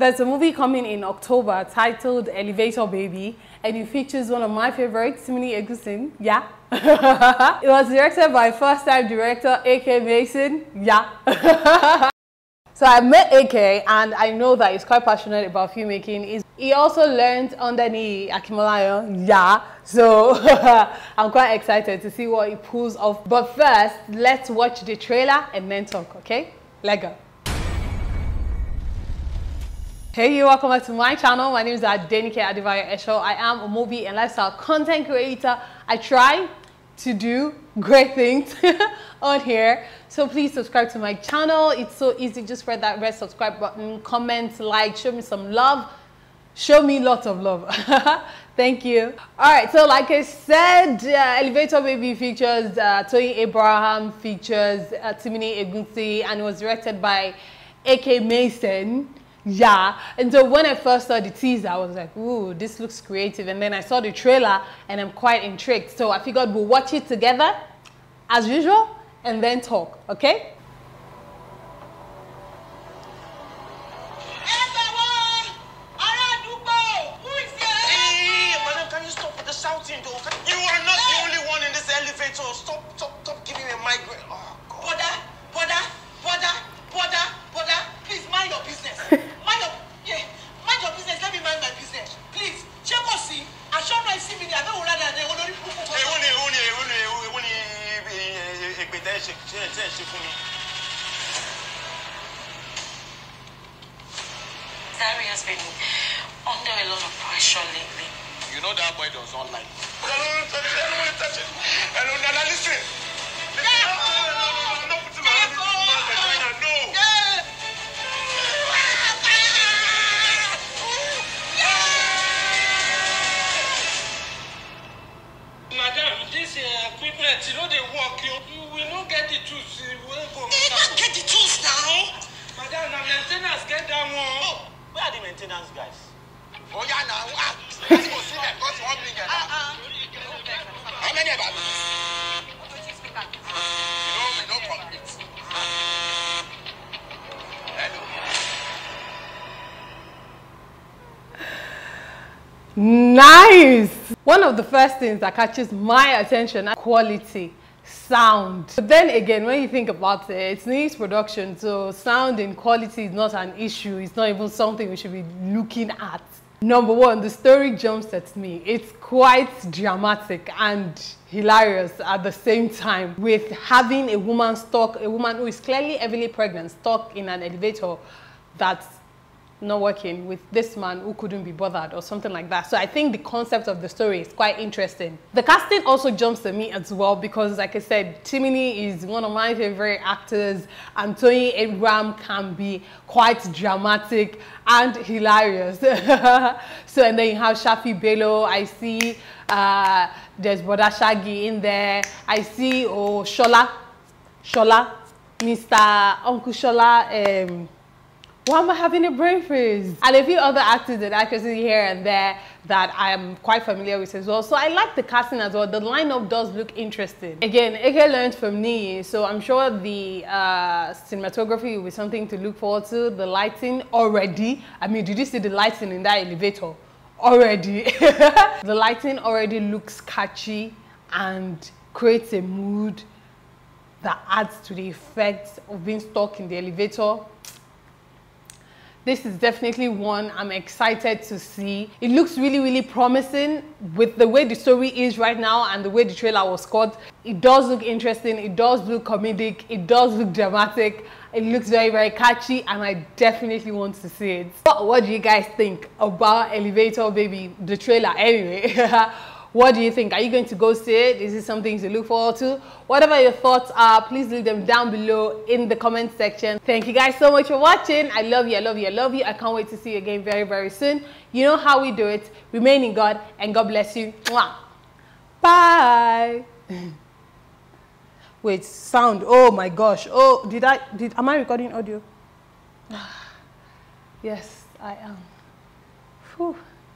There's a movie coming in October titled Elevator Baby, and it features one of my favorites, Timini Egbuson. Yeah. It was directed by first-time director Akay Mason. Yeah. So I met Akay, and I know that he's quite passionate about filmmaking. He also learned under Niyi Akinmolayan. Yeah. So I'm quite excited to see what he pulls off. But first, let's watch the trailer and then talk, okay? Let's go. Hey you, welcome back to my channel. My name is Adenike O. Adebayo-Esho. I am a movie and lifestyle content creator. I try to do great things on here. So please subscribe to my channel. It's so easy. Just press that red subscribe button, comment, like, show me some love. Show me lots of love. Thank you. All right, so like I said, Elevator Baby features Toyin Abraham, features Timini Egbuson, and it was directed by Akay Mason. Yeah. And so when I first saw the teaser, I was like, ooh, this looks creative. And then I saw the trailer and I'm quite intrigued. So I figured we'll watch it together as usual and then talk, okay? Hey, madam, can you stop with the shouting though? You are not the only one in this elevator. Stop giving me a migraine. Oh, God. Brother, please mind your business. Mind your business. Let me mind my business. Please, check or see. I shall not see me. I don't want that. They will only put on. Zari has been under a lot of pressure lately. You know that boy does not like me. I don't want to touch it. Listen. No. Equipment, you know they work, you will not get the tools. You will go. You can't get the tools now. Madam, the maintenance, get that one. Oh, where are the maintenance guys? Oh yeah, now. Let's go see them. Because one thing. How many of us? No complaints. Hello. Nice. One of the first things that catches my attention is quality, sound. But then again, when you think about it, it's Niyi's production, so sound and quality is not an issue. It's not even something we should be looking at. Number one, the story jumps at me. It's quite dramatic and hilarious at the same time, with having a woman who is clearly heavily pregnant stuck in an elevator that's not working, with this man who couldn't be bothered or something like that. So I think the concept of the story is quite interesting. The casting also jumps to me as well, because like I said, Timini is one of my favorite actors, and Toyin Abraham can be quite dramatic and hilarious. So, and then you have Shafi Bello. I see there's Broda Shaggy in there. I see Shola, Mr. Uncle Shola. Why am I having a brain freeze? And a few other actors and actresses here and there that I am quite familiar with as well. So I like the casting as well. The lineup does look interesting. Again, Akay learned from Niyi, so I'm sure the cinematography will be something to look forward to. The lighting already. I mean, did you see the lighting in that elevator? Already. The lighting already looks catchy and creates a mood that adds to the effect of being stuck in the elevator. This is definitely one I'm excited to see. It looks really, really promising with the way the story is right now and the way the trailer was cut. It does look interesting. It does look comedic. It does look dramatic. It looks very, very catchy, and I definitely want to see it. But what do you guys think about Elevator Baby, the trailer anyway? What do you think? Are you going to go see it? Is this something to look forward to? Whatever your thoughts are, please leave them down below in the comment section. Thank you guys so much for watching. I love you, I love you, I love you. I can't wait to see you again very, very soon. You know how we do it. Remain in God, and God bless you. Mwah. Bye. Wait, sound. Oh my gosh. Oh, am I recording audio? Yes, I am. Whew.